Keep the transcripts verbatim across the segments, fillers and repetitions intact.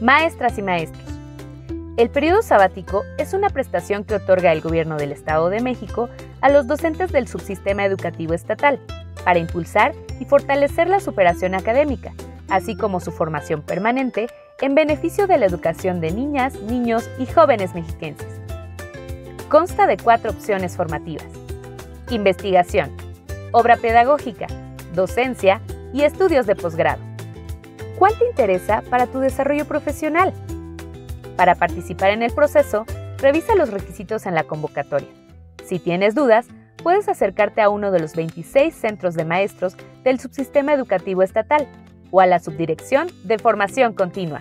Maestras y maestros. El periodo sabático es una prestación que otorga el Gobierno del Estado de México a los docentes del Subsistema Educativo Estatal para impulsar y fortalecer la superación académica, así como su formación permanente en beneficio de la educación de niñas, niños y jóvenes mexiquenses. Consta de cuatro opciones formativas: investigación, obra pedagógica, docencia y estudios de posgrado. ¿Cuál te interesa para tu desarrollo profesional? Para participar en el proceso, revisa los requisitos en la convocatoria. Si tienes dudas, puedes acercarte a uno de los veintiséis centros de maestros del Subsistema Educativo Estatal o a la Subdirección de Formación Continua.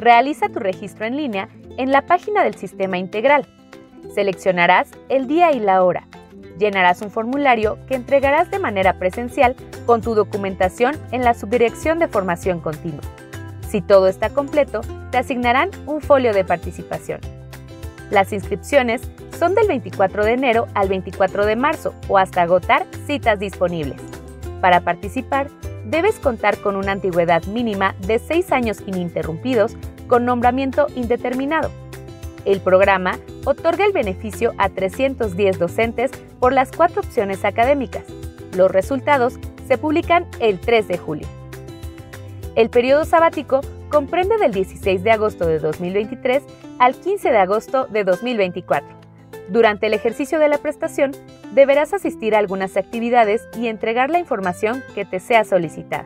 Realiza tu registro en línea en la página del Sistema Integral. Seleccionarás el día y la hora. Llenarás un formulario que entregarás de manera presencial con tu documentación en la Subdirección de Formación Continua. Si todo está completo, te asignarán un folio de participación. Las inscripciones son del veinticuatro de enero al veinticuatro de marzo o hasta agotar citas disponibles. Para participar, debes contar con una antigüedad mínima de seis años ininterrumpidos con nombramiento indeterminado. El programa otorga el beneficio a trescientos diez docentes por las cuatro opciones académicas. Los resultados se publican el tres de julio. El periodo sabático comprende del dieciséis de agosto de dos mil veintitrés al quince de agosto de dos mil veinticuatro. Durante el ejercicio de la prestación, deberás asistir a algunas actividades y entregar la información que te sea solicitada.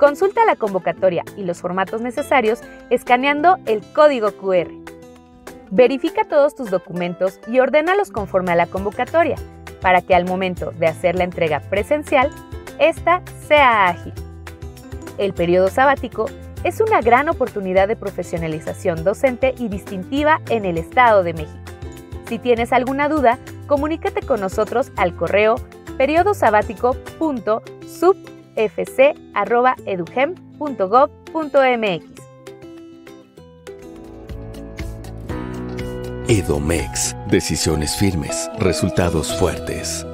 Consulta la convocatoria y los formatos necesarios escaneando el código cu erre. Verifica todos tus documentos y ordénalos conforme a la convocatoria, para que al momento de hacer la entrega presencial, esta sea ágil. El periodo sabático es una gran oportunidad de profesionalización docente y distintiva en el Estado de México. Si tienes alguna duda, comunícate con nosotros al correo periodo sabático punto subfc arroba edugem punto gov punto mx. EDOMEX. Decisiones firmes, resultados fuertes.